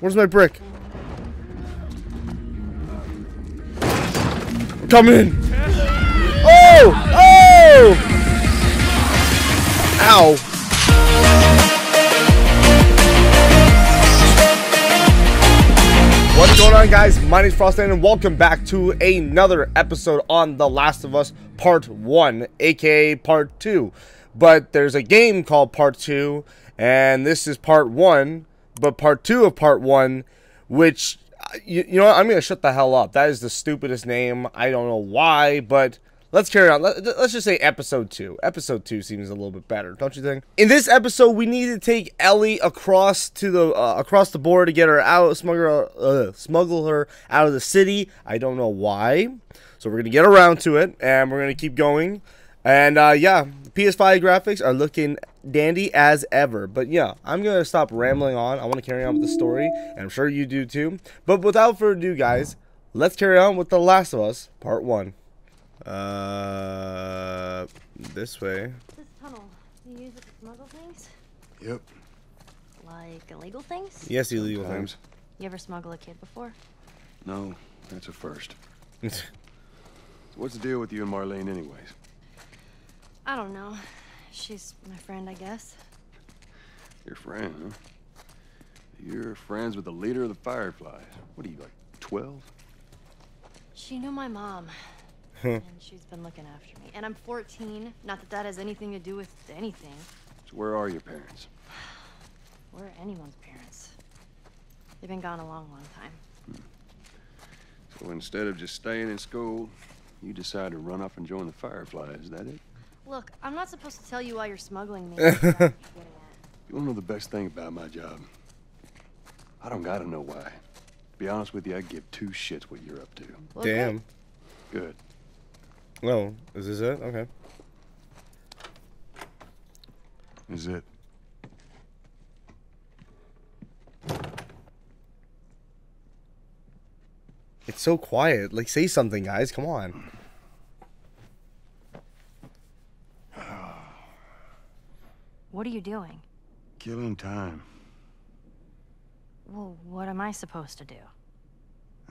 Where's my brick? I'm coming in. Oh! Oh! Ow. What's going on, guys? My name is FrostTitan and welcome back to another episode on The Last of Us Part 1, aka Part 2. But there's a game called Part 2, and this is Part 1, but Part 2 of Part 1, which, you know what, I'm going to shut the hell up. That is the stupidest name. I don't know why, but let's carry on. Let's just say Episode 2. Episode 2 seems a little bit better, don't you think? In this episode, we need to take Ellie across the border to get her out, smuggle her out of the city. I don't know why. So we're going to get around to it, and we're going to keep going. And, yeah, PS5 graphics are looking dandy as ever. But, yeah, I'm going to stop rambling on. I want to carry on with the story, and I'm sure you do too. But without further ado, guys, let's carry on with The Last of Us Part 1. This way. This tunnel, you use it to smuggle things? Yep. Like illegal things? Yes, illegal things. You ever smuggle a kid before? No, that's a first. So what's the deal with you and Marlene anyways? I don't know. She's my friend, I guess. Your friend, huh? You're friends with the leader of the Fireflies. What are you, like 12? She knew my mom. And she's been looking after me. And I'm 14. Not that that has anything to do with anything. So where are your parents? Where are anyone's parents? They've been gone a long, long time. Hmm. So instead of just staying in school, you decide to run off and join the Fireflies. Is that it? Look, I'm not supposed to tell you why you're smuggling me. You wanna know the best thing about my job? I don't gotta know why. To be honest with you, I give two shits what you're up to. Well, damn. Good. Well, is this it? Okay. This is it. It's so quiet. Like, say something, guys. Come on. What are you doing? Killing time. Well, what am I supposed to do?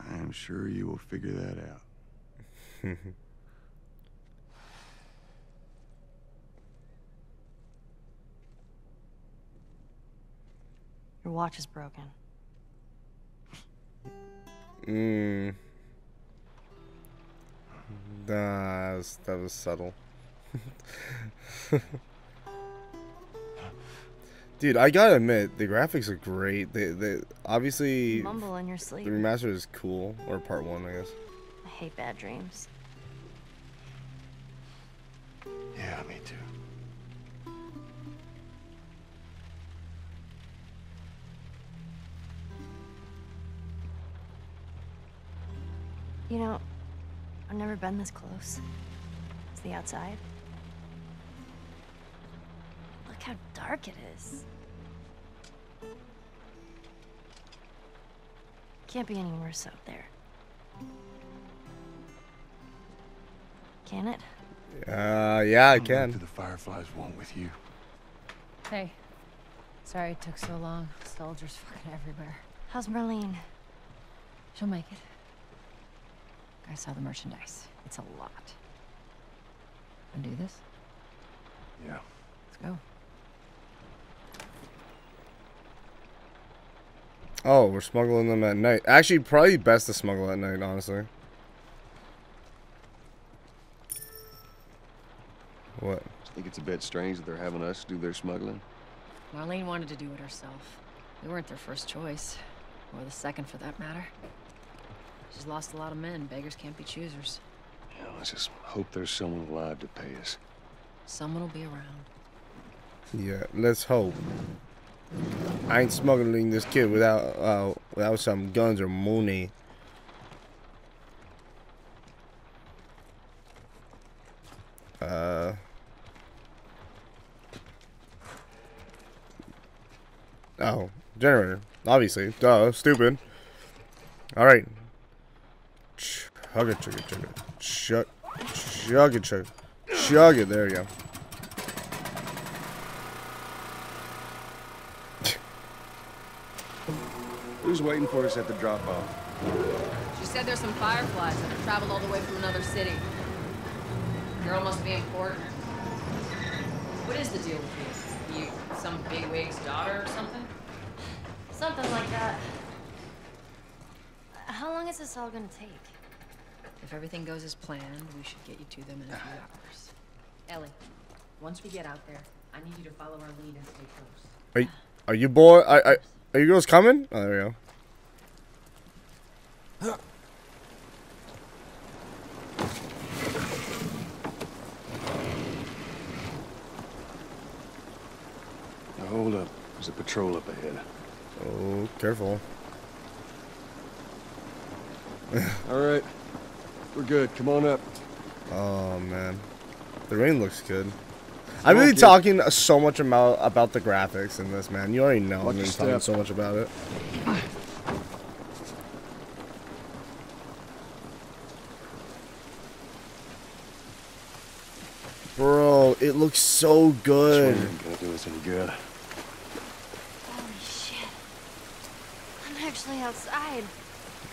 I am sure you will figure that out. Your watch is broken. That was subtle. Dude, I gotta admit, the graphics are great. They obviously mumble in your sleep. The remaster is cool, or Part 1, I guess. I hate bad dreams. Yeah, me too. You know, I've never been this close. It's the outside. How dark it is. Can't be any worse out there. Can it? Yeah, I can. The Fireflies won't with you. Hey, sorry it took so long. Soldiers fucking everywhere. How's Marlene? She'll make it. I saw the merchandise. It's a lot. Wanna do this? Yeah. Let's go. Oh, we're smuggling them at night. Actually, probably best to smuggle at night, honestly. What? I think it's a bit strange that they're having us do their smuggling. Marlene wanted to do it herself. We weren't their first choice. Or the second, for that matter. She's lost a lot of men. Beggars can't be choosers. Yeah, let's just hope there's someone alive to pay us. Someone will be around. Yeah, let's hope. I ain't smuggling this kid without some guns or money. Oh, generator. Obviously. Duh, stupid. Alright. Chug it, chug it, chug it. Chug it, chug it. Chug it, there you go. Who's waiting for us at the drop-off? She said there's some Fireflies that have traveled all the way from another city. Girl must be important. What is the deal with you? You some bigwig's daughter or something? Something like that. How long is this all gonna take? If everything goes as planned, we should get you to them in a few hours. Ellie, once we get out there, I need you to follow our lead and stay close. Are you boy? Are you girls coming? Oh, there we go. Now hold up. There's a patrol up ahead. Oh, careful. All right. We're good. Come on up. Oh, man. The rain looks good. I'm really talking so much about the graphics in this, man. You already know I'm really talking so much about it. Bro, it looks so good. This one ain't gonna do us any good. Holy shit. I'm actually outside.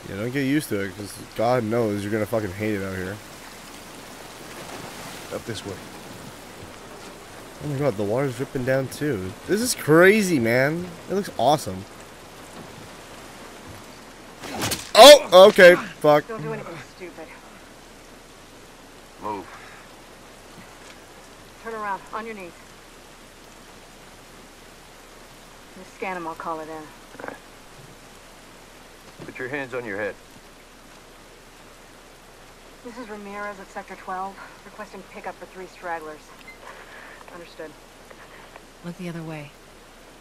Yeah, don't get used to it, because God knows you're gonna fucking hate it out here. Up this way. Oh my god, the water's dripping down too. This is crazy, man. It looks awesome. Oh, okay. Fuck. Don't do anything stupid. Move. Turn around. On your knees. Just scan him. I'll call it in. All right. Put your hands on your head. This is Ramirez of Sector 12, requesting pickup for 3 stragglers. Understood. Look the other way.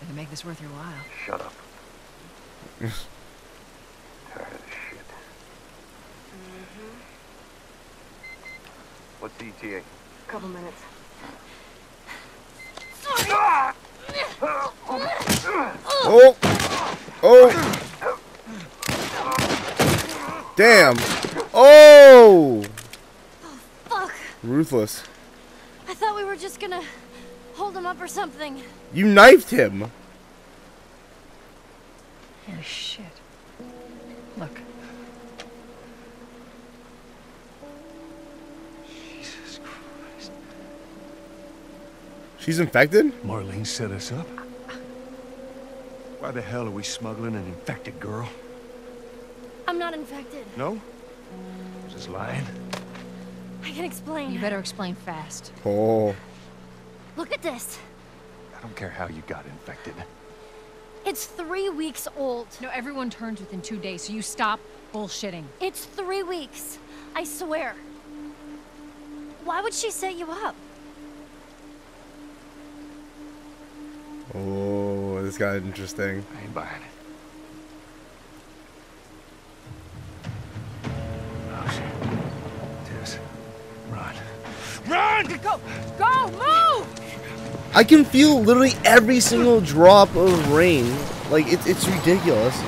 I can make this worth your while. Shut up. Tired of shit. What's the ETA? A couple minutes. Oh! Oh! Damn! Oh! Oh, fuck! Ruthless. I thought we were just gonna hold him up or something. You knifed him. Oh, shit. Look. Jesus Christ. She's infected? Marlene set us up? Why the hell are we smuggling an infected girl? I'm not infected. No? Just lying. I can explain. You better explain fast. Oh. Look at this. I don't care how you got infected. It's 3 weeks old. No, everyone turns within 2 days, so you stop bullshitting. It's 3 weeks. I swear. Why would she set you up? Oh, this got interesting. I ain't buying it. Run! Go! Go! Move! I can feel literally every single drop of rain. Like, it's ridiculous.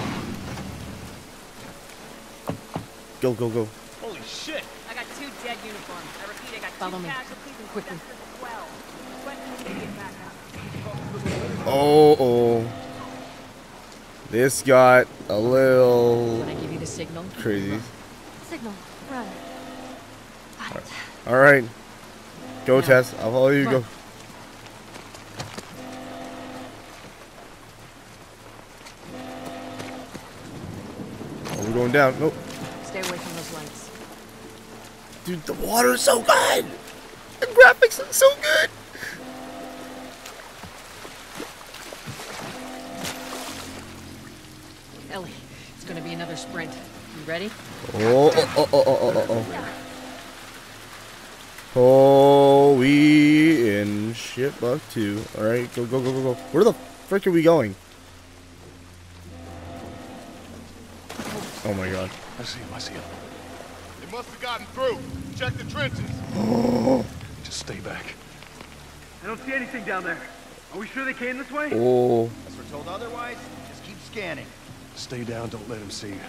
Go, go, go. Holy shit! I got 2 dead uniforms. I repeat, I got 2 casualties and quickly. Oh, oh. This got a little... When I give you the signal? Crazy. Signal. Run. Got it. All right. Go, yeah. Tess. I'll follow you. Go. Oh, we're going down. Nope. Stay away from those lights. Dude, the water's so good. The graphics are so good. Ellie, it's gonna be another sprint. You ready? Oh, we in shit buck too. All right, go, go, go, go, go. Where the frick are we going? Oh my god. I see him. I see him. They must have gotten through. Check the trenches. Oh. Just stay back. I don't see anything down there. Are we sure they came this way? Oh. As we're told otherwise, just keep scanning. Stay down. Don't let him see you.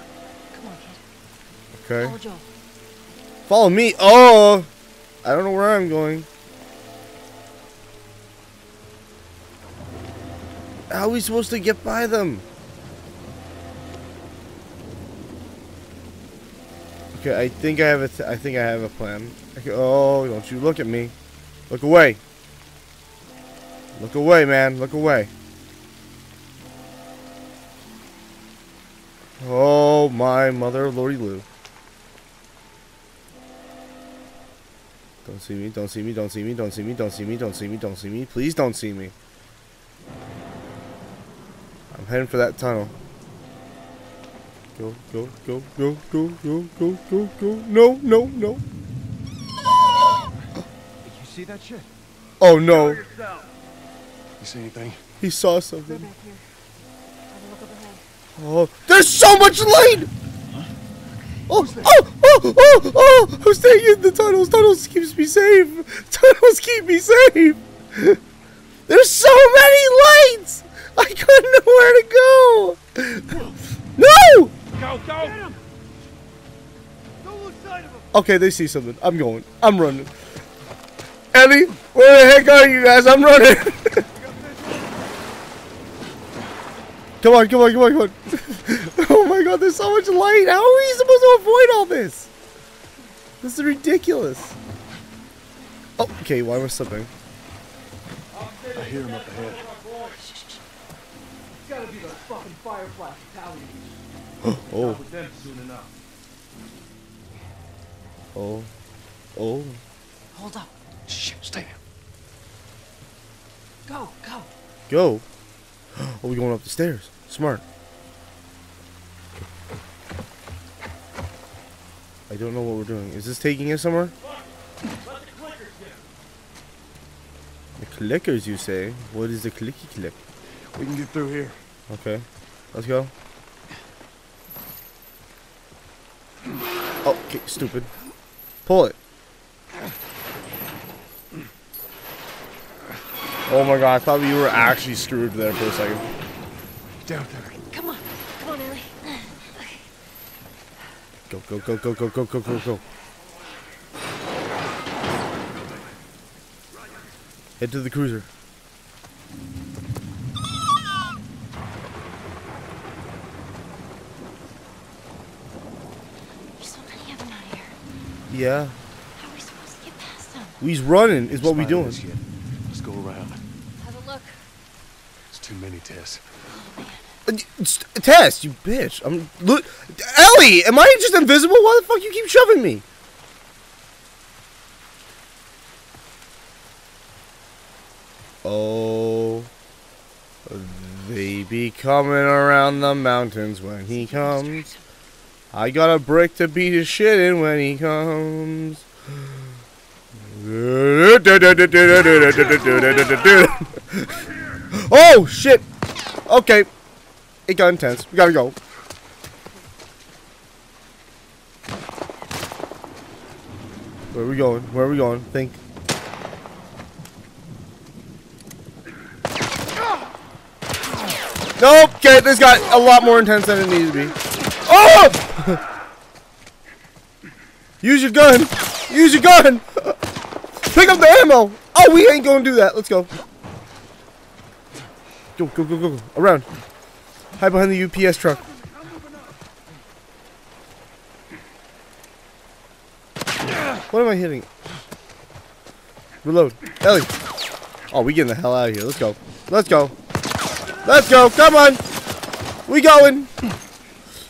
Come on, kid. Okay. Follow Joel. Follow me. Oh. I don't know where I'm going. How are we supposed to get by them? Okay, I think I have a plan. Okay, oh, don't you look at me. Look away. Look away, man. Look away. Oh, my mother, Lordy Lou. Don't see me, don't see me, don't see me, don't see me, don't see me, don't see me, don't see me. Please don't see me. I'm heading for that tunnel. Go, go, go, go, go, go, go, go, go. No, no, no. Did you see that shit? Oh, no. You see anything? He saw something. Back here. Look up ahead. Oh, there's so much light! Huh? Oh, oh, oh, oh, oh! I'm staying in the tunnels. Tunnels keeps me safe. Tunnels keep me safe. There's so many lights! I couldn't know where to go. No! Go, go! Get him. Don't lose sight of him. Okay, they see something. I'm going. I'm running. Ellie, where the heck are you guys? I'm running. Come on, come on, come on, come on. Oh my god, there's so much light. How are we supposed to avoid all this? This is ridiculous. Oh, okay, why am I slipping? I hear him up ahead. It's gotta be the fucking Fireflies towers. Oh. Oh. Oh. Hold up. Shh, stay there. Go, go. Go? Oh, we're going up the stairs. Smart. I don't know what we're doing. Is this taking us somewhere? Let the clickers in. The clickers, you say? What is the clicky click? We can get through here. Okay. Let's go. Oh, okay, stupid. Pull it. Oh my god, I thought you were actually screwed there for a second. Down there. Come on. Come on, Ellie. Okay. Go, go, go, go, go, go, go, go, go. Head to the cruiser. There's so many of them out here. Yeah. How are we supposed to get past them? We's running is what we doing. Go around. Have a look. It's too many, Tess. Oh, man. Tess, you bitch. I'm look. Ellie, am I just invisible? Why the fuck you keep shoving me? Oh, they be coming around the mountains when he comes. I got a brick to beat his shit in when he comes. Oh shit! Okay, it got intense. We gotta go. Where are we going? Where are we going? Think. Nope. Okay, this got a lot more intense than it needed to be. Oh! Use your gun. Use your gun. Pick up the ammo! Oh, we ain't gonna do that. Let's go. Go, go, go, go, go. Around. Hide behind the UPS truck. What am I hitting? Reload. Ellie. Oh, we getting the hell out of here. Let's go. Let's go. Let's go. Come on. We going.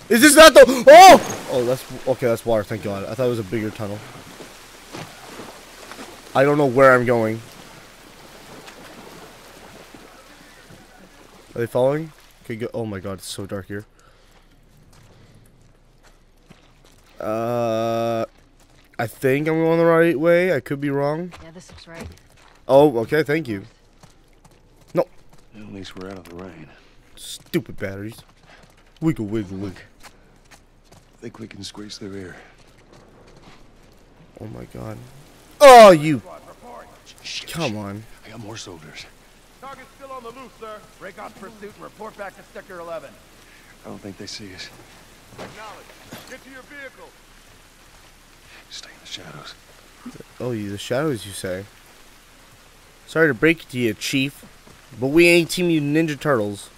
Is this not the... Oh! Oh, that's... Okay, that's water. Thank God. I thought it was a bigger tunnel. I don't know where I'm going. Are they following? Okay, go. Oh my god, it's so dark here. I think I'm going the right way. I could be wrong. Yeah, this looks right. Oh, okay, thank you. No. At least we're out of the rain. Stupid batteries. Wiggle, wiggle, wiggle. I think we can squeeze through here. Oh my god. Oh, you! Shit, come on. I got more soldiers. Target's still on the loose, sir. Break off pursuit and report back to Sector 11. I don't think they see us. Acknowledge. Get to your vehicle. Stay in the shadows. Oh, you the shadows, you say? Sorry to break it to you, Chief, but we ain't Team Mutant Ninja Turtles.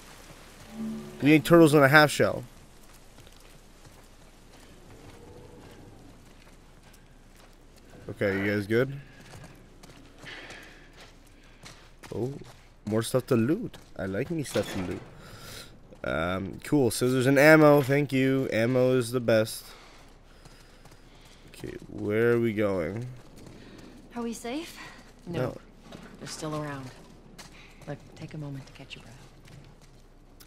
We ain't turtles in a half shell. Okay, you guys good? Oh, more stuff to loot. I like me stuff to loot. Cool. Scissors and ammo. Thank you. Ammo is the best. Okay, where are we going? Are we safe? No. They're still around. Look, take a moment to catch your breath.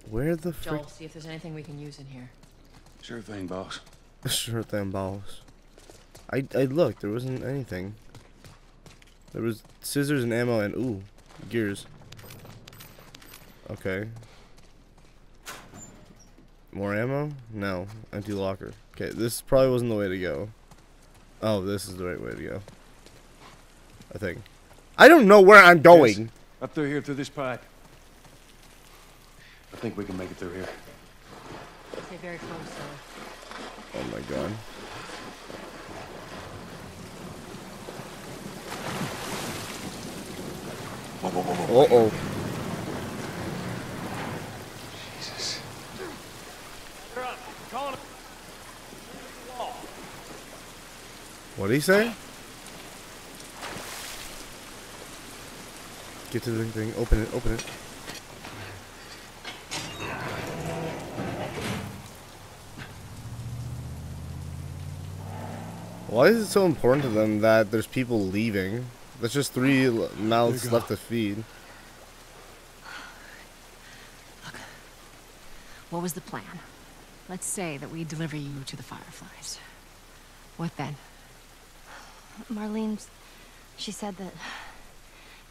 Where the frick? Joel, see if there's anything we can use in here. Sure thing, boss. Sure thing, boss. I looked. There wasn't anything. There was scissors and ammo and ooh, gears. Okay. More ammo? No. Empty locker. Okay, this probably wasn't the way to go. Oh, this is the right way to go. I think. I don't know where I'm going. Yes, up through here, through this pipe. I think we can make it through here. Stay very close, though. Oh my god. Uh oh. Jesus. What'd he say? Get to the thing. Open it. Open it. Why is it so important to them that there's people leaving? That's just 3 mouths left to feed. Look, what was the plan? Let's say that we deliver you to the Fireflies. What then? Marlene, she said that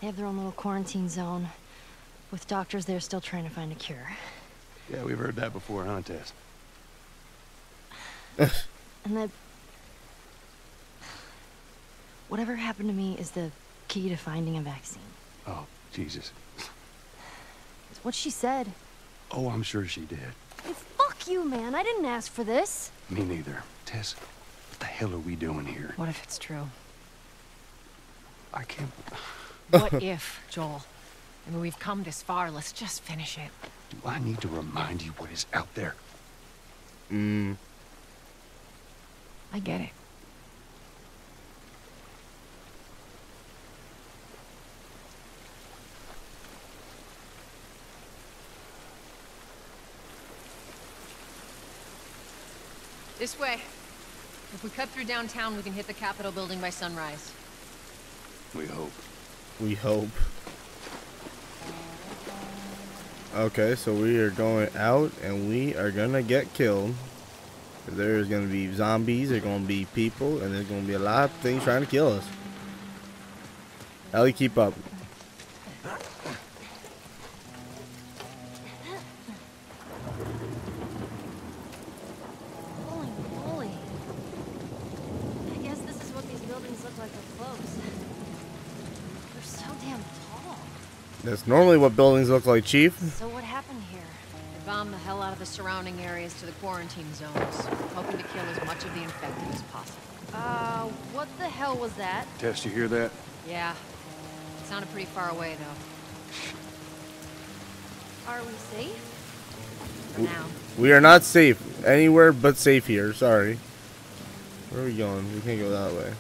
they have their own little quarantine zone. With doctors, they're still trying to find a cure. Yeah, we've heard that before, huh, Tess? And that... whatever happened to me is the key to finding a vaccine. Oh, Jesus. It's what she said. Oh, I'm sure she did. Hey, fuck you, man. I didn't ask for this. Me neither. Tess, what the hell are we doing here? What if it's true? I can't... What if, Joel? I mean, we've come this far. Let's just finish it. Do I need to remind you what is out there? I get it. This way. If we cut through downtown, we can hit the Capitol building by sunrise. We hope. We hope. Okay, so we are going out and we are gonna get killed. There's gonna be zombies, there's gonna be people, and there's gonna be a lot of things trying to kill us. Ellie, keep up. That's normally what buildings look like, Chief. So what happened here? They bombed the hell out of the surrounding areas to the quarantine zones, hoping to kill as much of the infected as possible. What the hell was that? Tess, you hear that? Yeah. It sounded pretty far away, though. Are we safe? For now. We are not safe. Anywhere but safe here. Sorry. Where are we going? We can't go that way.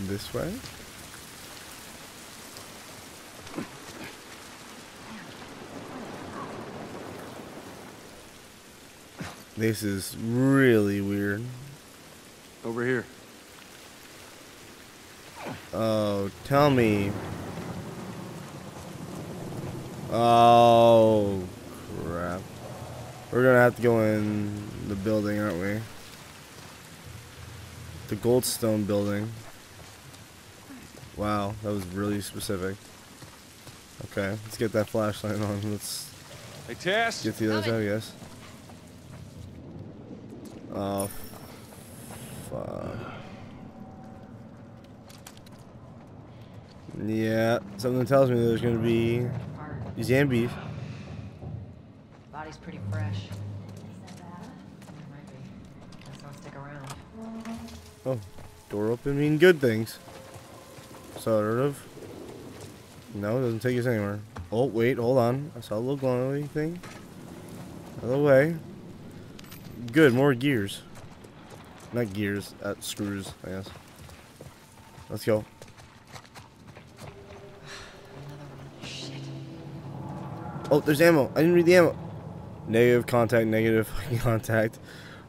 This way? This is really weird. Over here. Oh, tell me. Oh, crap. We're gonna have to go in the building, aren't we? The Goldstone building. Wow, that was really specific. Okay, let's get that flashlight on. Let's get to the other side, I guess. Oh, fuck. Yeah, something tells me there's gonna be zombies. Body's pretty fresh. Let's not stick around. Oh, door open mean good things. Sort of. No, it doesn't take us anywhere. Oh, wait, hold on. I saw a little glowing thing. Other way. Good, more gears. Not gears, screws, I guess. Let's go. Shit. Oh, there's ammo. I didn't read the ammo. Negative contact, negative fucking contact.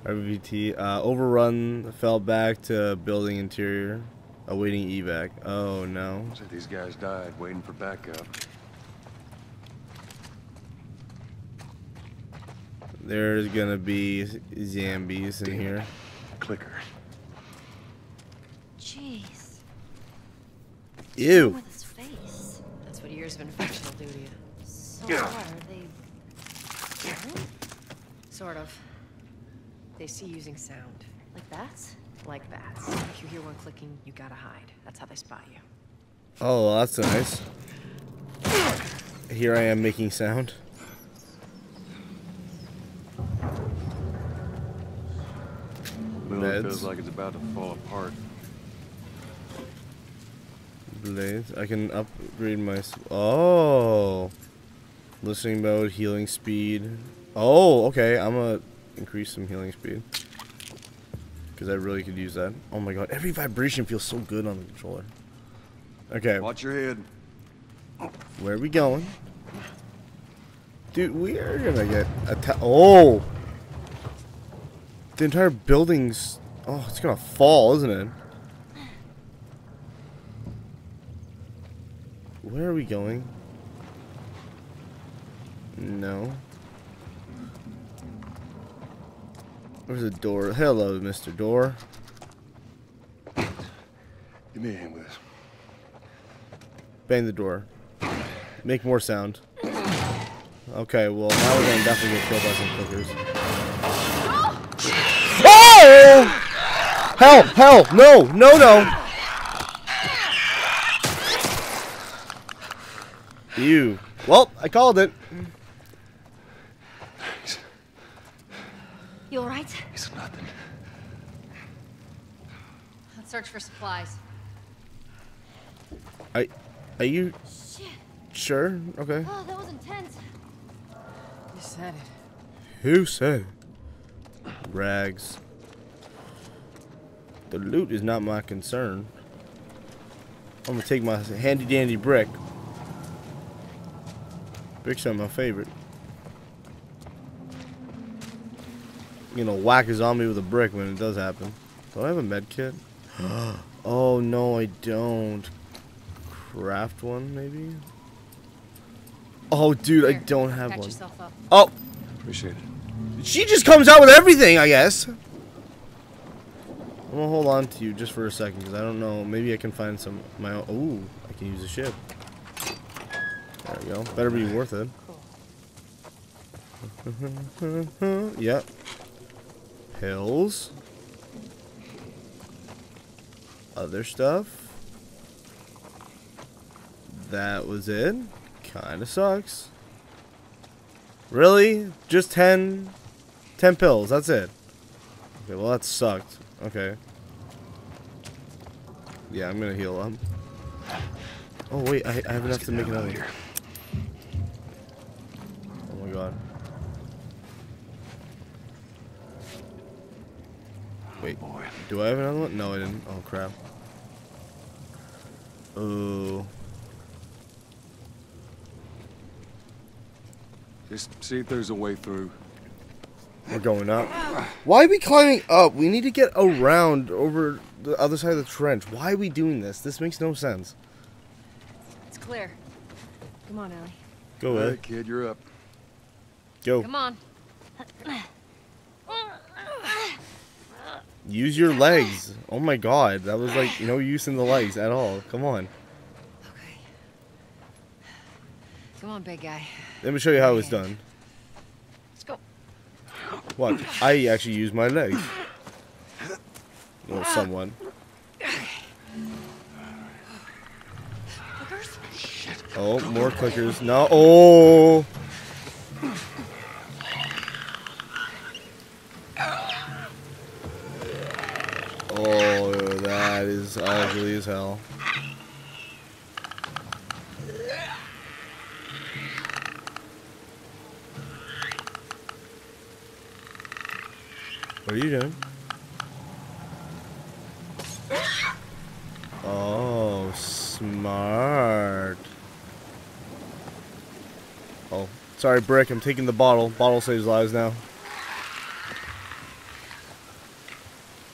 RVT. Overrun, fell back to building interior. Awaiting evac. Oh no. Looks like these guys died waiting for backup. There's gonna be zombies in here. Clicker. Jeez. Ew. With his face. That's what years of infection will do to you. So are they caring? Sort of. They see using sound. Like bats? Like bats. If you hear one clicking, you gotta hide. That's how they spot you. Oh, well, that's nice. Here I am making sound. It feels like it's about to fall apart. Blades. I can upgrade my. Oh, listening mode, healing speed. Oh, okay. I'm gonna increase some healing speed because I really could use that. Oh my god, every vibration feels so good on the controller. Okay. Watch your head. Where are we going, dude? We are gonna get attacked. Oh. The entire building's... Oh, it's gonna fall, isn't it? Where are we going? No. Where's the door? Hello, Mr. Door. Give me a hand with this. Bang the door. Make more sound. Okay, well, now we're gonna definitely get killed by some clickers. Oh! Hell, hell, no, no, no. Ew. Well, I called it. You alright? It's nothing. Let's search for supplies. Are you shit. Sure? Okay. Oh, that was intense. You said it. Who said it? Rags. The loot is not my concern. I'm gonna take my handy dandy brick. Bricks are my favorite. You know, whack a zombie with a brick when it does happen. Do I have a med kit? Oh no, I don't. Craft one, maybe? Oh, dude, I don't have one. Oh! Appreciate it. She just comes out with everything, I guess. I'm gonna hold on to you just for a second because I don't know. Maybe I can find some my own. Ooh, I can use a ship. There we go. Better be worth it. Cool. Yep. Pills. Other stuff. That was it. Kinda sucks. Really? Just 10 pills. That's it. Okay, well, that sucked. Okay. Yeah, I'm gonna heal up. Oh wait, I have enough to make another. Here. Oh my god. Wait, do I have another one? No, I didn't. Oh crap. Oh. Just see if there's a way through. We're going up. Why are we climbing up? We need to get around over the other side of the trench. Why are we doing this? This makes no sense. It's clear. Come on, Ellie. Go ahead. All right, kid, you're up. Go. Come on. Use your legs. Oh my god, that was like no use in the legs at all. Come on. Okay. Come on, big guy. Let me show you how it was done. What? I actually use my legs. Or someone. Oh, more clickers. No. Oh. Oh, that is ugly as hell. What are you doing? Smart. Oh, sorry, Brick. I'm taking the bottle. Bottle saves lives now.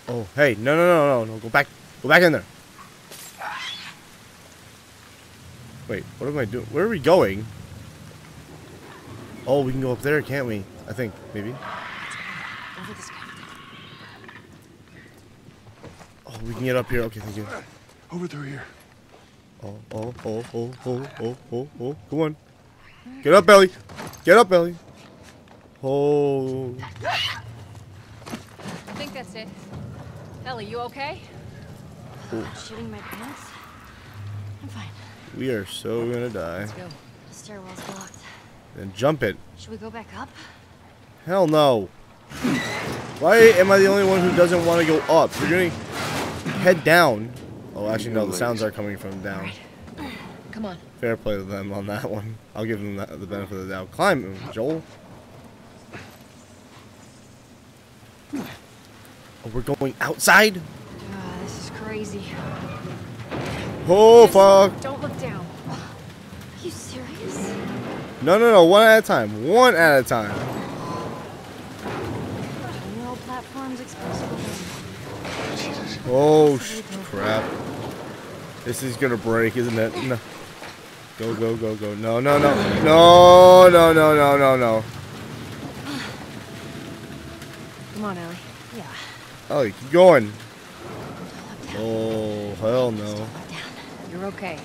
Oh, hey, no. Go back in there. Wait, what am I doing? Where are we going? Oh, we can go up there, can't we? I think, maybe. Oh, we can get up here. Okay, thank you. Over through here. Oh. Come on. Get up, Ellie. Oh. I think that's it. Ellie, you okay? Oh. I'm shooting my pants. I'm fine. We are so gonna die. Let's go. The stairwell's blocked. Then jump it. Should we go back up? Hell no. Why am I the only one who doesn't want to go up? You're gonna head down. Oh, actually no. The sounds are coming from down. Come on. Fair play to them on that one. I'll give them the benefit of the doubt. Climb, Joel. Oh, we're going outside? This is crazy. Oh, fuck. Don't look down. Are you serious? No. One at a time. No platforms accessible. Jesus. Oh, crap. This is gonna break, isn't it? No. Go. No. Come on, Ellie. Yeah. Ellie, keep going. Oh, hell no. You're okay.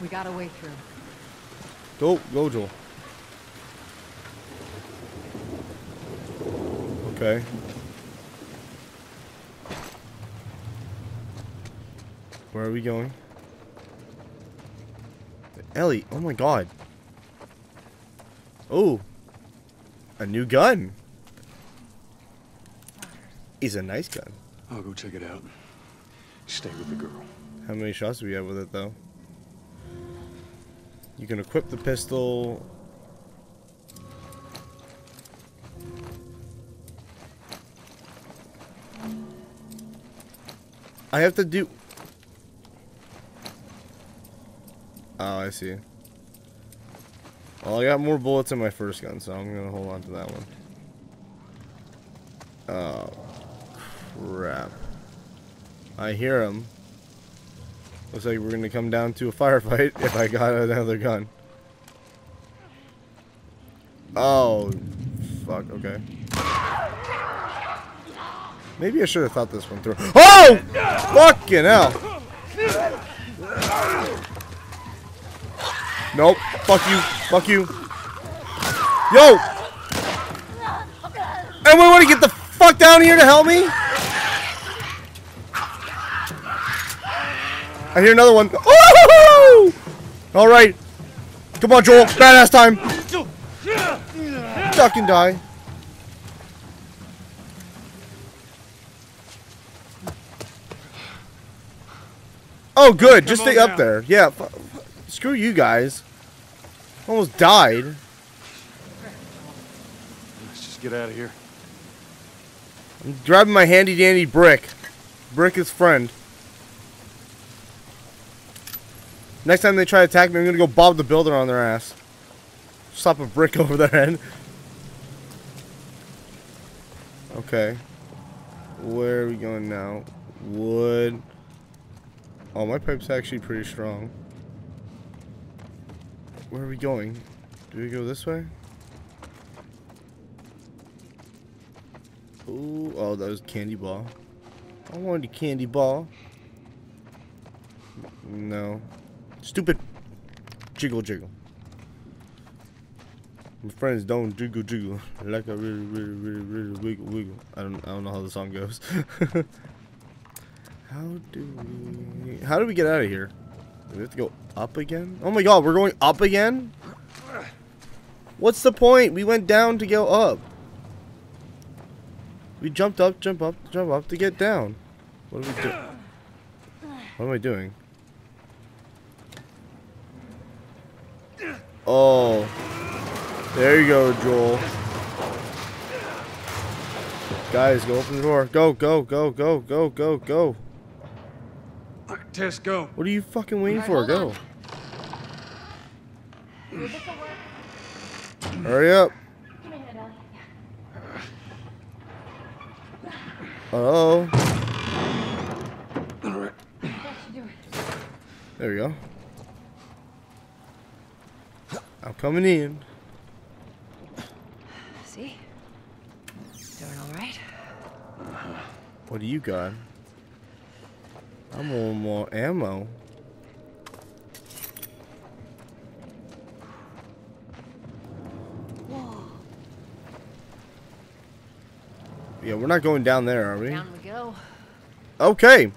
We got a way through. Go, Joel. Okay. Where are we going? Ellie, oh my god. Oh. A new gun. It's a nice gun. I'll go check it out. Stay with the girl. How many shots do we have with it, though? You can equip the pistol. I have to do... Oh, I see. Well, I got more bullets in my first gun, so I'm gonna hold on to that one. Oh, crap. I hear him. Looks like we're gonna come down to a firefight if I got another gun. Oh, fuck, okay. Maybe I should have thought this one through. Oh! Fucking hell! Nope. Fuck you. Yo! And we want to get the fuck down here to help me? I hear another one. Oh! Alright. Come on, Joel. Badass time. Duck and die. Oh, good. Just stay up there. Yeah. Screw you guys. Almost died. Let's just get out of here. I'm grabbing my handy dandy brick. Brick is friend. Next time they try to attack me, I'm gonna go bob the builder on their ass. Slap a brick over their head. Okay. Where are we going now? Wood. Oh, my pipe's actually pretty strong. Where are we going? Do we go this way? Ooh, oh, that was candy ball. I wanted a candy ball. No. Stupid. Jiggle. My friends don't jiggle. Like I really wiggle. I don't know how the song goes. How do we get out of here? Do we have to go up again? Oh my god, we're going up again? What's the point? We went down to go up. We jumped up, jump up to get down. What are we doing? What am I doing? Oh. There you go, Joel. Guys, go open the door. Go. Tess, go. What are you fucking waiting for? Go. Hurry up. Uh-oh. There we go. I'm coming in. See? Doing all right? What do you got? I'm on more ammo. Whoa. Yeah, we're not going down there, are we? Down we go. Okay.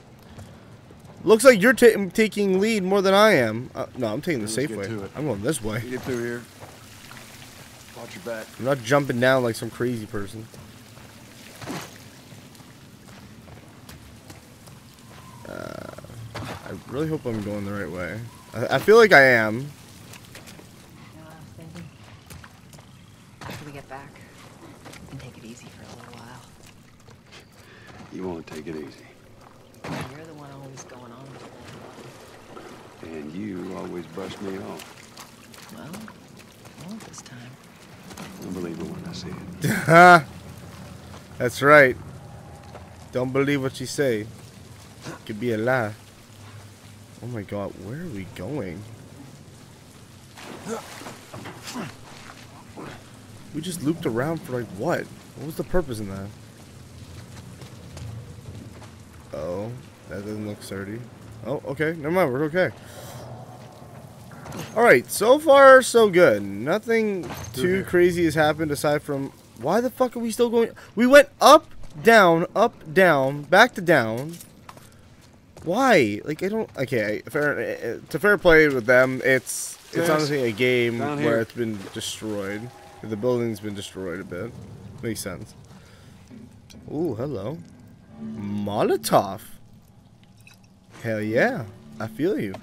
Looks like you're taking lead more than I am. No, I'm taking the safe way. I'm going this way. You get through here. Watch your back. I'm not jumping down like some crazy person. I really hope I'm going the right way. I feel like I am. After we get back, we can take it easy for a little while. You won't take it easy. You're the one always going on with it. And you always brush me off. Well, I won't this time. Don't believe it when I see it. That's right. Don't believe what you say. It could be a lie. Oh my god, where are we going? We just looped around for like what? What was the purpose in that? Oh, that doesn't look sturdy. Oh, okay. Never mind. We're okay. All right. So far, so good. Nothing too crazy has happened aside from why the fuck are we still going? We went up, down, back to down. Why? Like I don't. Okay. Fair play with them. It's honestly a game where it's been destroyed. The building's been destroyed a bit. Makes sense. Ooh, hello. Molotov. Hell yeah. I feel you.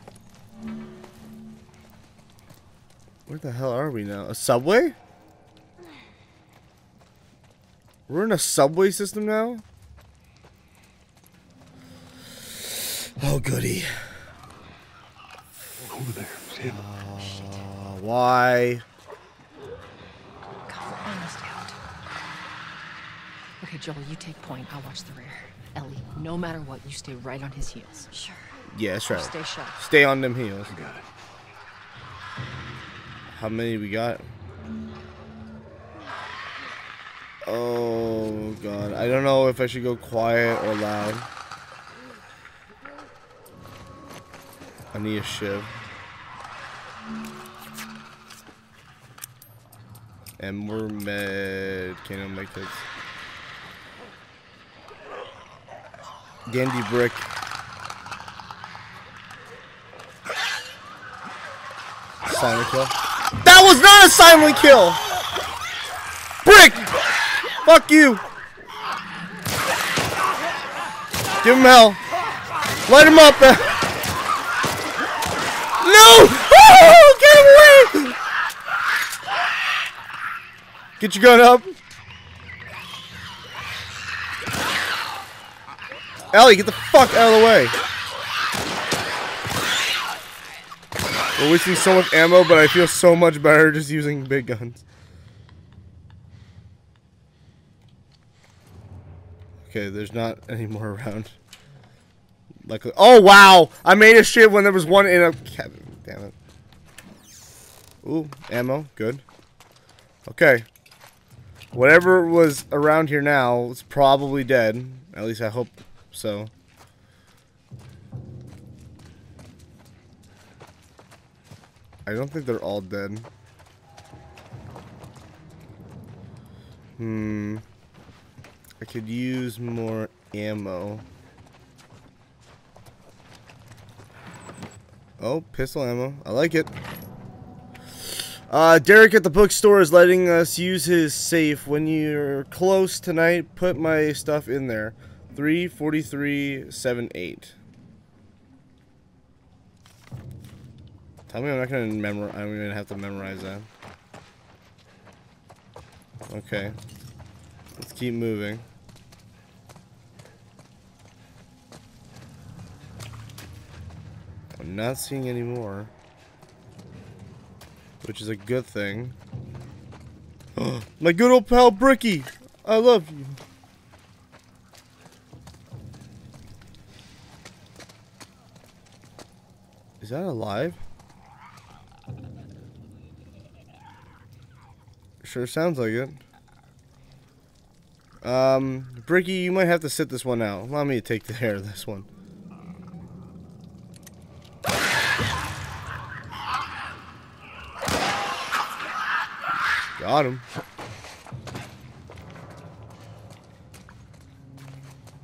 Where the hell are we now? A subway? We're in a subway system now? Oh, goody. Over there. See him. Why? God, we're almost out. Okay, Joel, you take point. I'll watch the rear. Ellie, no matter what, you stay right on his heels. Sure. Yeah, that's right. Stay sharp. Stay on them heels. I got it. How many we got? Oh, God. I don't know if I should go quiet or loud. I need a shiv. And we're med. Can't help my kids. Dandy brick. Silent kill. That was not a silent kill! Brick! Fuck you! Give him hell. Light him up! No! Oh, get away! Get your gun up. Ellie, get the fuck out of the way. We're wasting so much ammo, but I feel so much better just using big guns. Okay, there's not any more around. Luckily. Oh, wow! I made a shit when there was one in a cabin. Damn it. Ooh, ammo. Good. Okay. Whatever was around here now is probably dead. At least I hope so. I don't think they're all dead. I could use more ammo. Oh, pistol ammo. I like it. Derek at the bookstore is letting us use his safe. When you're close tonight, put my stuff in there. 34378. Tell me I'm not gonna memorize. I'm gonna have to memorize that. Okay, let's keep moving. I'm not seeing any more, which is a good thing. My good old pal Bricky, I love you. Is that alive? Sure sounds like it. Bricky, you might have to sit this one out. Allow me to take the hair of this one. Got him.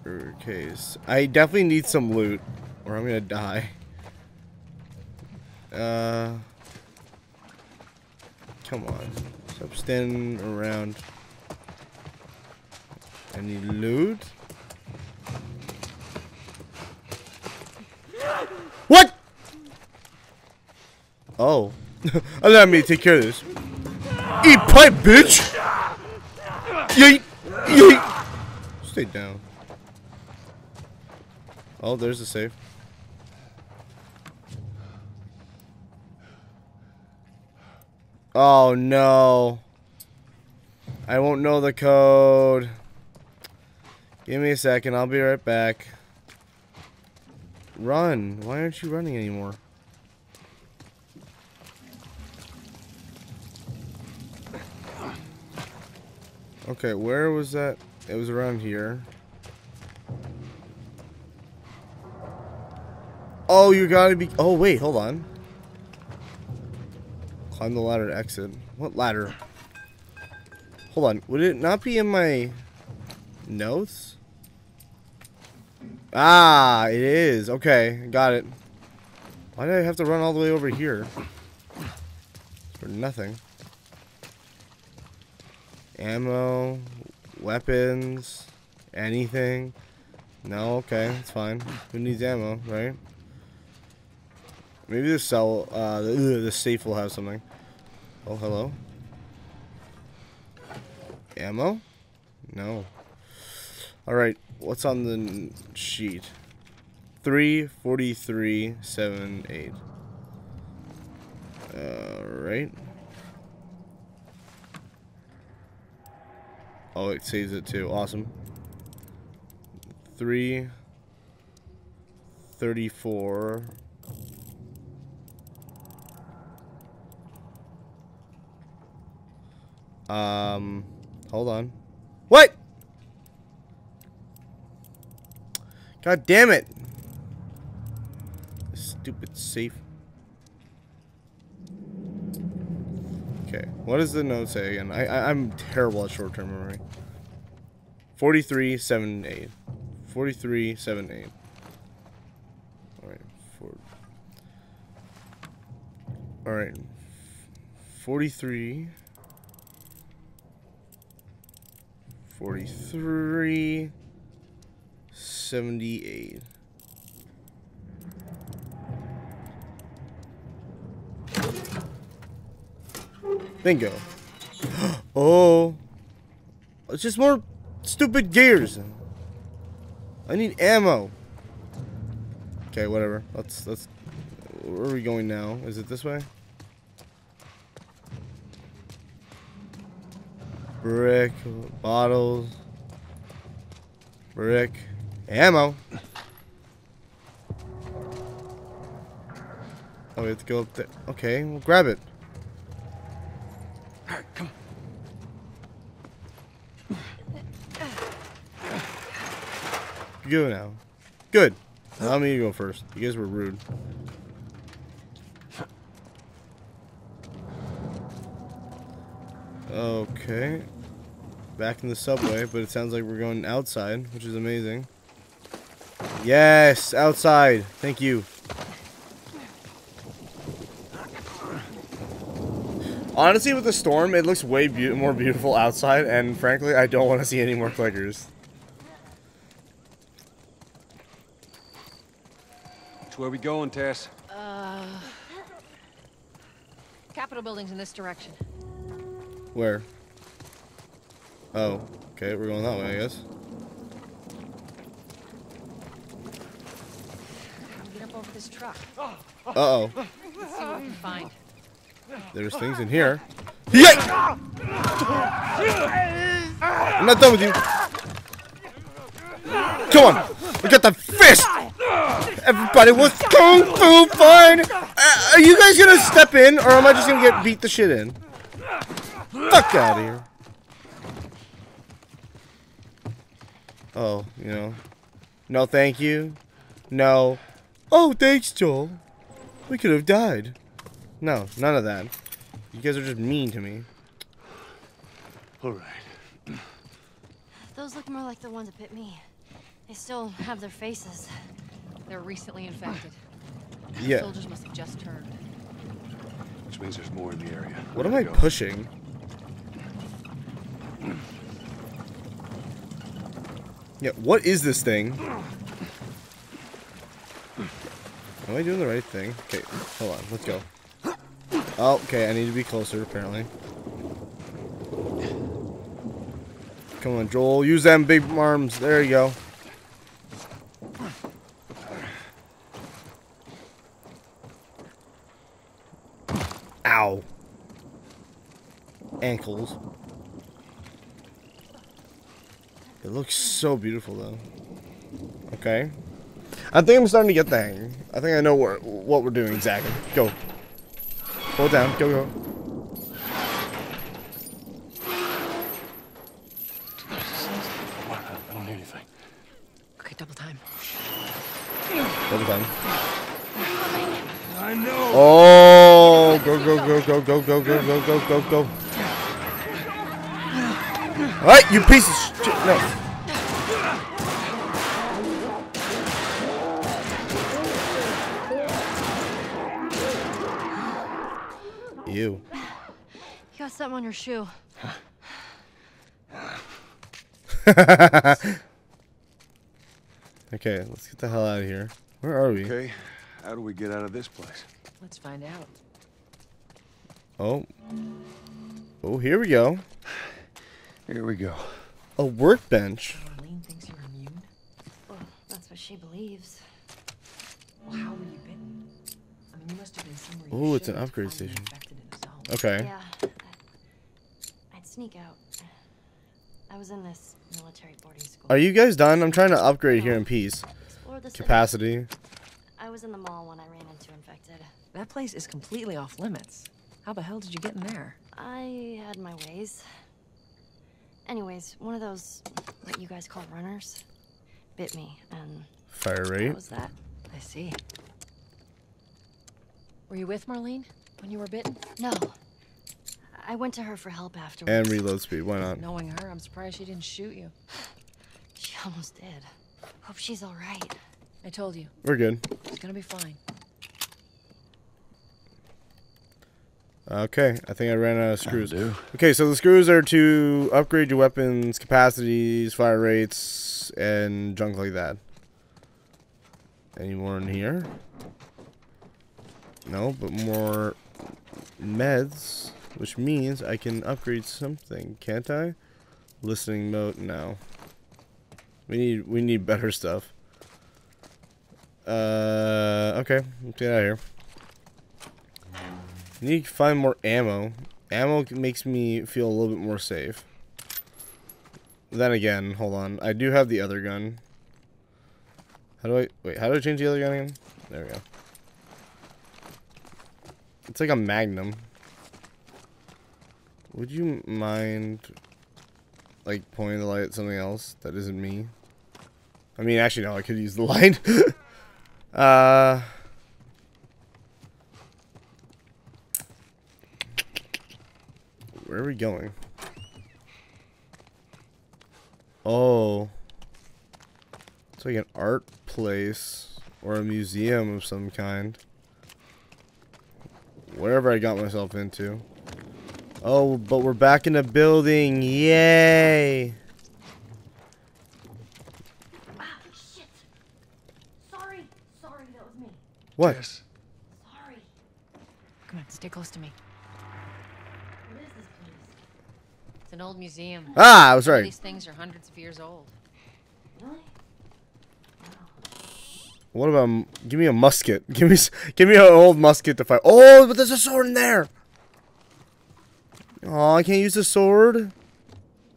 Okay, I definitely need some loot, or I'm gonna die. Come on. Stop standing around. Any loot? What? Oh. Allow me to take care of this. Eat pipe, bitch! Yeet! Yeet! Stay down. Oh, there's the safe. Oh no. I won't know the code. Give me a second, I'll be right back. Run. Why aren't you running anymore? Okay, where was that? It was around here. Oh, you gotta be. Oh, wait, hold on. Climb the ladder to exit. What ladder? Hold on. Would it not be in my notes? Ah, it is. Okay, got it. Why did I have to run all the way over here? For nothing. Ammo, weapons, anything. No, okay, it's fine. Who needs ammo, right? Maybe this cell, the safe will have something. Oh, hello. Ammo? No. Alright, what's on the sheet? 34378. Alright. Oh, it saves it too. Awesome. 334. Hold on. What? God damn it. Stupid safe. Okay, what does the note say again? I'm terrible at short-term memory. 4378. 4378. Alright, alright. 43. 4378. Bingo. Oh. It's just more stupid gears. I need ammo. Okay, whatever. Let's where are we going now? Is it this way? Brick, bottles, brick, ammo. Oh, we have to go up there. Okay, we'll grab it. All right, come on. You go now. Good. Allow me to go first. You guys were rude. Okay. Back in the subway, but it sounds like we're going outside, which is amazing. Yes, outside. Thank you. Honestly, with the storm, it looks way more beautiful outside, and frankly, I don't want to see any more clickers. That's where we going, Tess? Capitol building's in this direction. Where? Oh, okay, we're going that way, I guess. Get up over off this truck. Uh-oh. Let's see what we can find. There's things in here. Yeah! I'm not done with you. Come on! We got the fist! Everybody was kung fu fun! Are you guys gonna step in, or am I just gonna get beat the shit in? Fuck out of here. Oh, you know. No thank you. No. Oh, thanks, Joel. We could have died. No, none of that. You guys are just mean to me. Alright. Those look more like the ones that bit me. They still have their faces. They're recently infected. Yeah. The soldiers must have just turned. Which means there's more in the area. What am I pushing? Yeah, what is this thing? Am I doing the right thing? Okay, hold on, let's go. Oh, okay, I need to be closer, apparently. Come on, Joel, use them big arms. There you go. Ow. Ankles. It looks so beautiful, though. Okay. I think I'm starting to get the hang. I think I know what we're doing exactly. Go. Hold down. Go, go. I don't hear anything. Okay, double time. Double time. I know. Oh, go, go, go, go, go, go, go, go, go, go, go. All right, you piece of shit. No. You. You got something on your shoe. Okay, let's get the hell out of here. Where are we? Okay, how do we get out of this place? Let's find out. Oh. Oh, here we go. Here we go. A workbench. Marlene thinks you're immune? Well, that's what she believes. Well, how were you bitten? I mean, you must have been somewhere. Oh, it's an upgrade station. Okay. Yeah. I'd sneak out. I was in this military boarding school. Are you guys done? I'm trying to upgrade here in peace. Capacity. I was in the mall when I ran into infected. That place is completely off limits. How the hell did you get in there? I had my ways. Anyways, one of those what you guys call runners bit me and fire rate. What was that? I see. Were you with Marlene when you were bitten? No. I went to her for help afterwards. And reload speed, why not? Knowing her, I'm surprised she didn't shoot you. She almost did. Hope she's alright. I told you. We're good. She's gonna be fine. Okay, I think I ran out of screws. Okay, so the screws are to upgrade your weapons, capacities, fire rates, and junk like that. Any more in here? No, but more meds, which means I can upgrade something, can't I? Listening mode now. We need better stuff. Okay, let's get out of here. Need to find more ammo. Ammo makes me feel a little bit more safe. Then again, hold on. I do have the other gun. How do I... Wait, how do I change the other gun again? There we go. It's like a magnum. Would you mind... like, pointing the light at something else that isn't me? I mean, actually, no. I could use the light. Where are we going? Oh. It's like an art place or a museum of some kind. Whatever I got myself into. Oh, but we're back in the building. Yay! Ah, shit. Sorry, that was me. What? Yes. Sorry. Come on, stay close to me. It's an old museum. Ah, I was right. These things are hundreds of years old. Really? What about, give me a musket. Give me an old musket to fight. Oh, but there's a sword in there. Oh, I can't use the sword.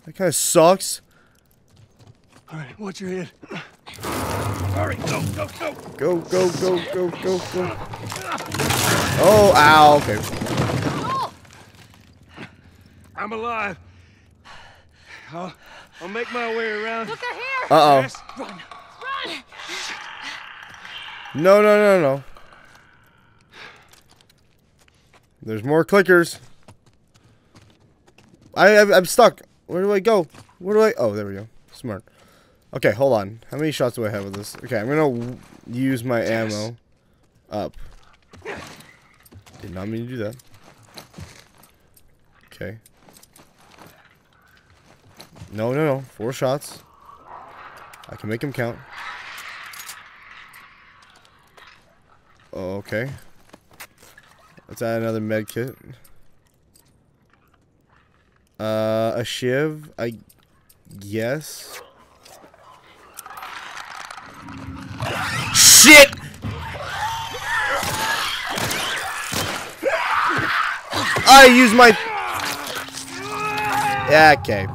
That kind of sucks. All right, watch your head. All right, go, go, go. Go, go, go, go, go, go. Oh, ow, okay. I'm alive. I'll make my way around. Look, they're here. Uh-oh. Yes, run. Run. No, no, no, no. There's more clickers. I'm stuck. Where do I go? Where do I... Oh, there we go. Smart. Okay, hold on. How many shots do I have with this? Okay, I'm gonna use my ammo up. Did not mean to do that. Okay. No, no, no. 4 shots. I can make them count. Okay. Let's add another med kit. A shiv, I guess. Shit! I used my... Yeah, okay.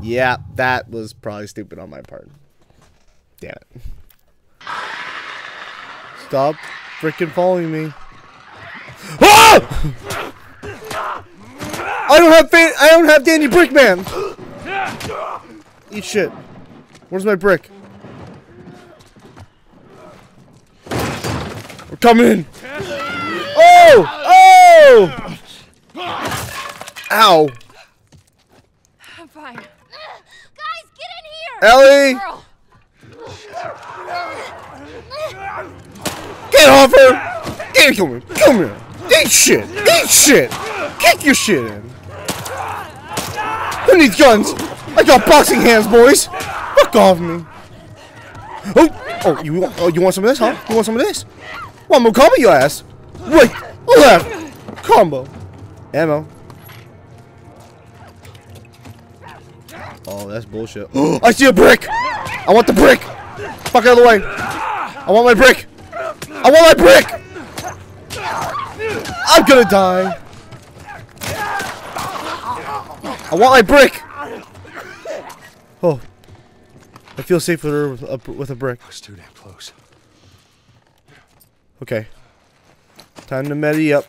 Yeah, that was probably stupid on my part. Damn it. Stop freaking following me. Ah! I don't have Danny Brickman. Eat shit. Where's my brick? We're coming in. Oh! Oh! Ow! I'm fine. Guys, get in here. Ellie! Girl. Get off her! Get here! Come here! Eat shit! Eat shit! Kick your shit in! Who needs guns? I got boxing hands, boys. Fuck off me. Oh, you want some of this, huh? You want some of this? One more combo, you ass. Right, left, combo, ammo. Oh, that's bullshit. I see a brick. I want the brick. Fuck out of the way. I want my brick. I want my brick. I'm gonna die. I want my brick! Oh. I feel safer with a brick. I was too damn close. Okay. Time to medi up.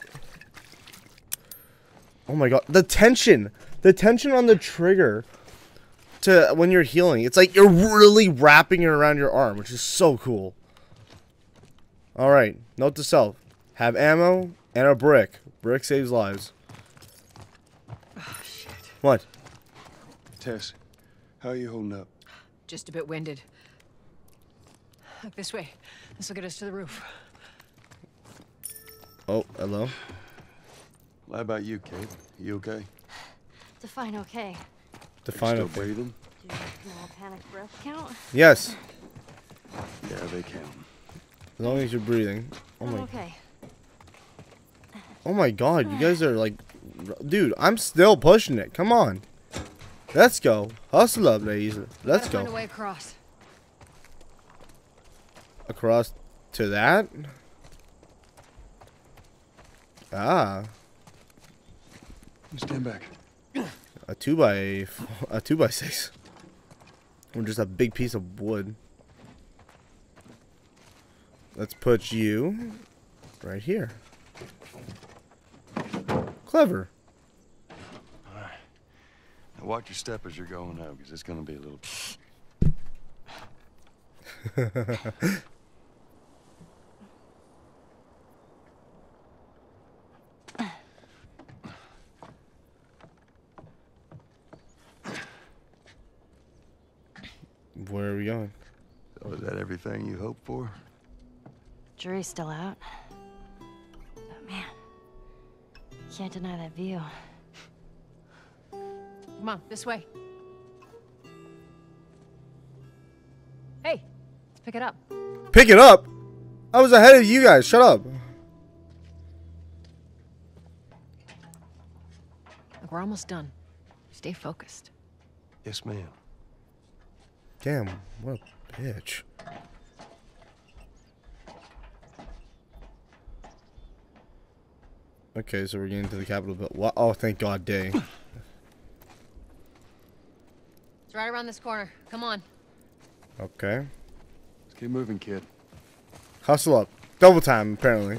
Oh my god. The tension! The tension on the trigger to when you're healing. It's like you're really wrapping it around your arm, which is so cool. Alright. Note to self. Have ammo and a brick. Brick saves lives. What? Tess, how are you holding up? Just a bit winded. Look this way. This will get us to the roof. Oh, hello. How about you, Kate? You okay? Define okay. Define okay. Breathing? Do you have a panic breath count? Yes. Yeah, they count. As long as you're breathing. Oh my. Okay. Oh my God! You guys are like. Dude, I'm still pushing it. Come on. Let's go. Hustle up, ladies. Let's go. Find a way across. Across to that? Ah. Stand back. A 2x6. Or just a big piece of wood. Let's put you right here. Clever. All right. Now watch your step as you're going out, because it's going to be a little... Where are we going? So is that everything you hoped for? Jury's still out. Can't deny that view. Come on, this way. Hey, let's pick it up. Pick it up? I was ahead of you guys. Shut up. Look, we're almost done. Stay focused. Yes, ma'am. Damn, what a bitch. Okay, so we're getting to the Capitol. But oh, thank God, day. It's right around this corner. Come on. Okay. Let's keep moving, kid. Hustle up. Double time, apparently.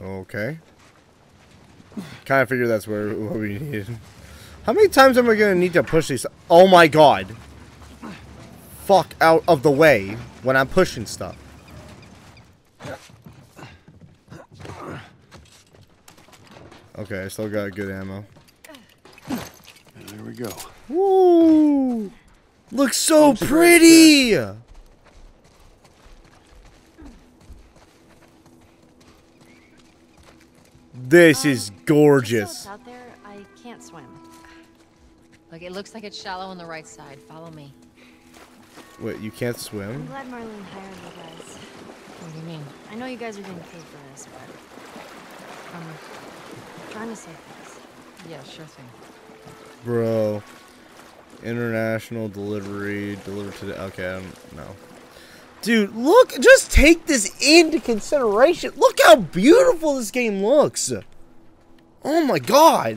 Okay. Kind of figured that's where what we needed. How many times am I gonna need to push these? Oh my God! Fuck out of the way when I'm pushing stuff. Okay, I still got good ammo. There we go. Woo! Looks so pretty. This is gorgeous. Out there, I can't swim. Look, it looks like it's shallow on the right side. Follow me. Wait, you can't swim? I'm glad Marlene hired you guys. What do you mean? I know you guys are getting paid for this, but I'm trying to save things. Yeah, sure thing. Bro, international delivery, deliver to the. Okay, I don't know. Dude, look, just take this into consideration. Look how beautiful this game looks. Oh my God.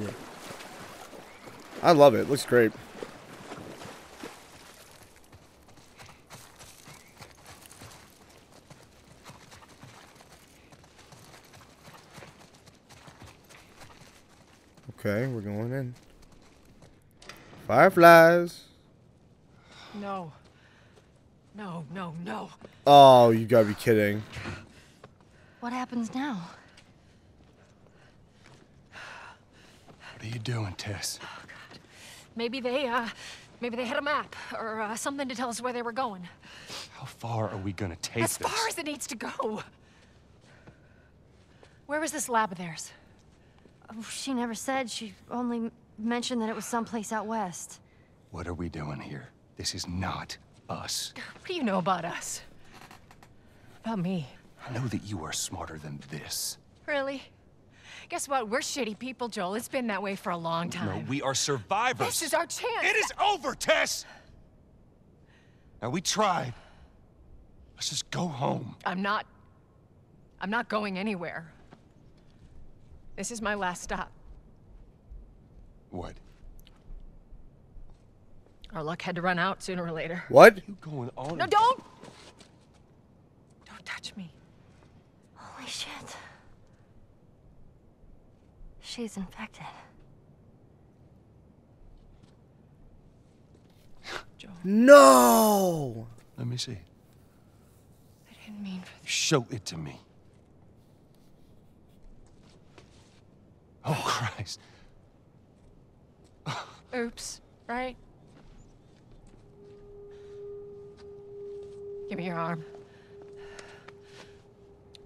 I love it. It looks great. Okay, we're going in. Fireflies. No. No, no, no. Oh, you gotta be kidding. What happens now? What are you doing, Tess? Oh, God. Maybe they had a map or something to tell us where they were going. How far are we gonna take this? As far as it needs to go. Where was this lab of theirs? Oh, she never said. She only mentioned that it was someplace out west. What are we doing here? This is not us. What do you know about us? About me? I know that you are smarter than this. Really? Guess what? We're shitty people, Joel. It's been that way for a long time. No, we are survivors. This is our chance. It is over, Tess! Now, we tried. Let's just go home. I'm not going anywhere. This is my last stop. What? Our luck had to run out sooner or later. What? What are you going on? No, don't! Don't touch me. Holy shit. She's infected. Joel. No! Let me see. I didn't mean for this. Show it to me. Oh, Christ. Oops, right? Give me your arm.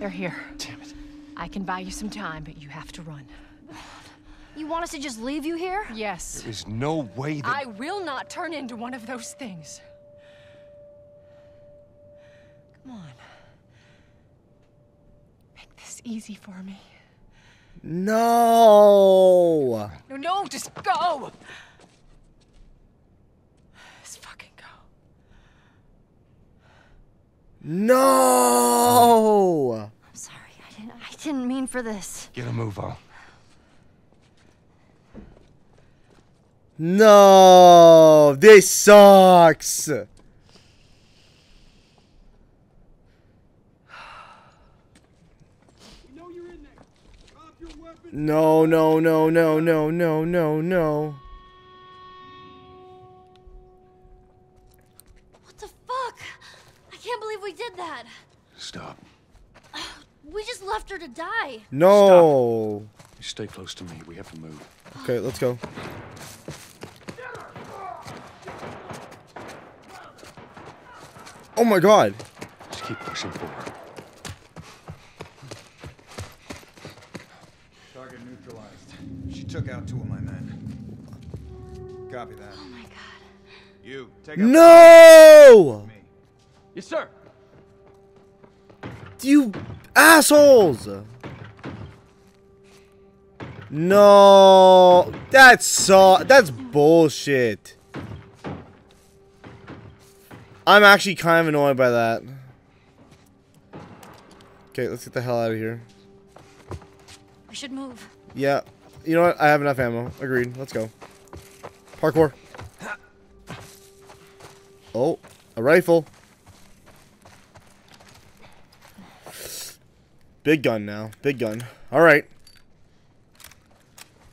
They're here. Damn it. I can buy you some time, but you have to run. You want us to just leave you here? Yes. There is no way that... I will not turn into one of those things. Come on. Make this easy for me. No! No, no, just go! Just fucking go. No! I'm sorry, I didn't mean for this. Get a move on. No! This sucks! No, no, no, no, no, no, no, no. What the fuck? I can't believe we did that. Stop. We just left her to die. No. Stop. You stay close to me. We have to move. Okay, let's go. Oh my god! Just keep pushing forward. Target neutralized. She took out two of my men. Copy that. Oh my god. You take out. No! Me. Yes, sir. You assholes! No, that's so. That's bullshit. I'm actually kind of annoyed by that. Okay, let's get the hell out of here. We should move. Yeah, you know what? I have enough ammo. Agreed. Let's go. Parkour. Oh, a rifle. Big gun now. Big gun. All right.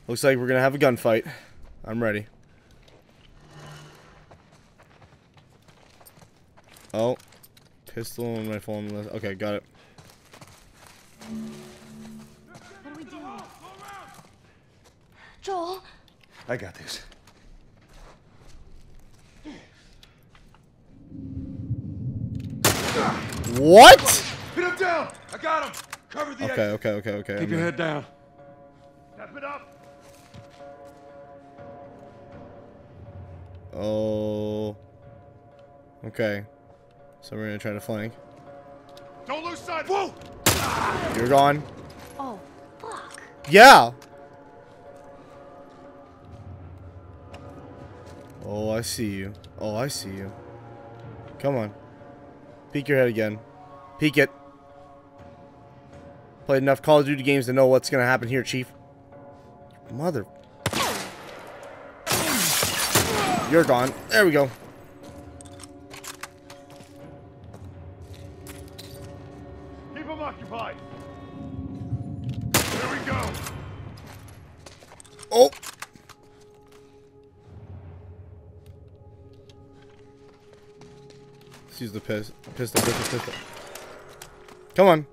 Looks like we're gonna have a gunfight. I'm ready. Oh, pistol and rifle on the list. Okay, got it. What are we doing? Joel. I got this. What? Hit him down. I got him. Cover the exit. Okay. Keep your head down. Step it up. Oh. Okay. So we're gonna try to flank. Don't lose sight. Whoa! You're gone. Oh, fuck. Yeah. Oh, I see you. Oh, I see you. Come on. Peek your head again. Peek it. Played enough Call of Duty games to know what's gonna happen here, Chief. Mother. You're gone. There we go. Keep them occupied. There we go. Oh. Let's use the pistol. Come on.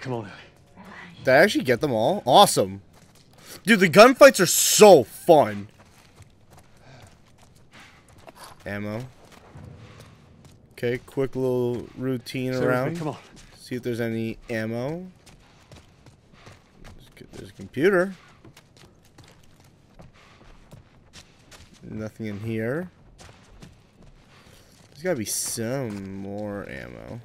Come on, Ellie. Did I actually get them all? Awesome. Dude, the gunfights are so fun. Ammo. Okay, quick little routine around. Come on. See if there's any ammo. There's a computer. Nothing in here. There's gotta be some more ammo.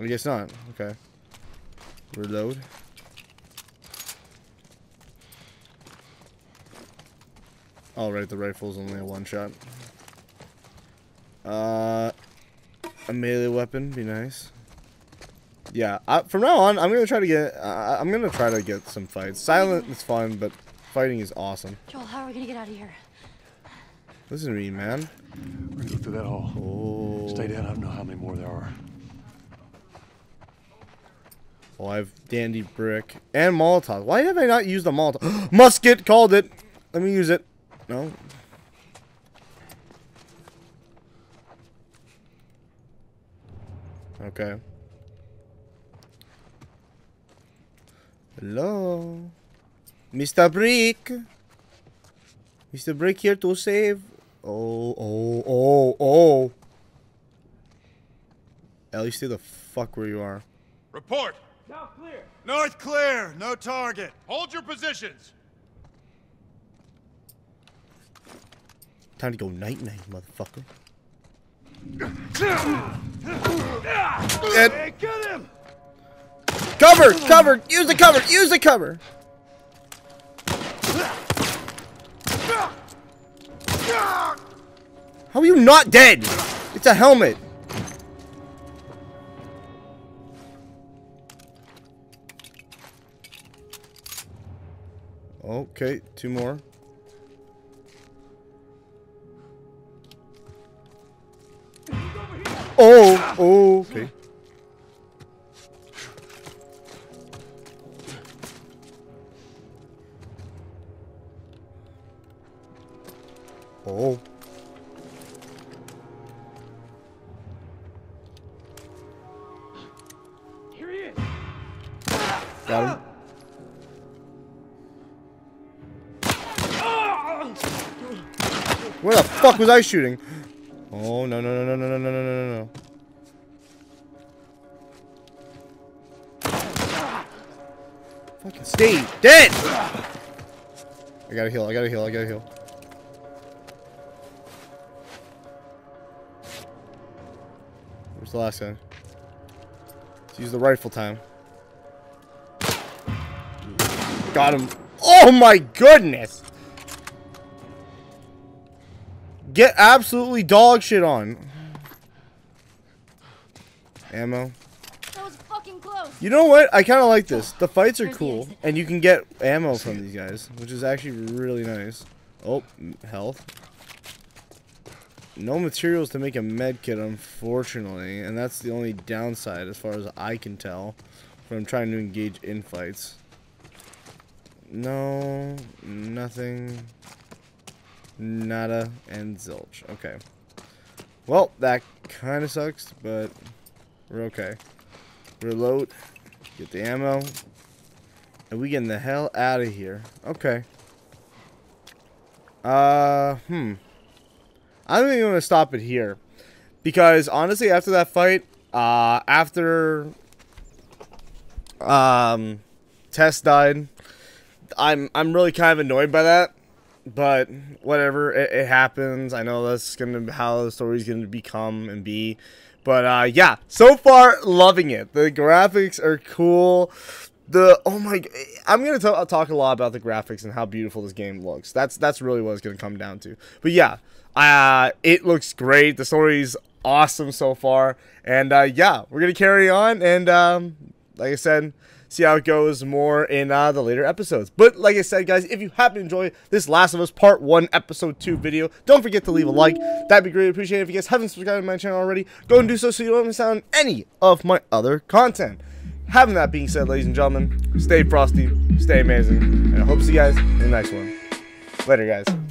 I guess not. Okay. Reload. All right, the rifle's only a one shot. A melee weapon be nice. Yeah. From now on, I'm gonna try to get. Some fights. Silent is fun, but fighting is awesome. Joel, how are we gonna get out of here? Listen to me, man. We're gonna go through that hole. Oh. Stay down. I don't know how many more there are. Oh, I have dandy brick and Molotov. Why have I not used a Molotov? Musket! Called it! Let me use it. No. Okay. Hello? Mr. Brick! Mr. Brick here to save. Oh. Ellie, stay the fuck where you are. Report! South clear. North clear. No target. Hold your positions. Time to go night-night, motherfucker. Hey, get him! Cover! Cover! Use the cover! Use the cover! How are you not dead? It's a helmet. Okay, two more. Oh, okay. Oh. Here he is. Got him. Where the fuck was I shooting? Oh, no, no, no, no, no, no, no, no, no, no. Fucking stay dead! I gotta heal, I gotta heal, I gotta heal. Where's the last guy? Let's use the rifle time. Got him. Oh my goodness! Get absolutely dog shit on. Ammo. That was fucking close. You know what? I kind of like this. The fights are cool, and you can get ammo from these guys, which is actually really nice. Oh, health. No materials to make a med kit, unfortunately, and that's the only downside, as far as I can tell, from trying to engage in fights. No, nothing. Nada and zilch. Okay. Well, that kind of sucks, but we're okay. Reload. Get the ammo. And we getting the hell out of here. Okay. I'm not even going to stop it here. Because, honestly, after that fight, after Tess died, I'm really kind of annoyed by that. But whatever, it happens. I know that's gonna be how the story's gonna become and be. But yeah, so far loving it. The graphics are cool. The oh my, I'm gonna talk a lot about the graphics and how beautiful this game looks. That's really what it's gonna come down to. But yeah, it looks great. The story's awesome so far, and yeah, we're gonna carry on. And like I said, see how it goes more in the later episodes. But like I said, guys, if you happen to enjoy this Last of Us Part 1 Episode 2 video, don't forget to leave a like. That'd be greatly appreciated. If you guys haven't subscribed to my channel already, go and do so you don't miss out on any of my other content. Having that being said, ladies and gentlemen, stay frosty, stay amazing, and I hope to see you guys in the next one. Later, guys.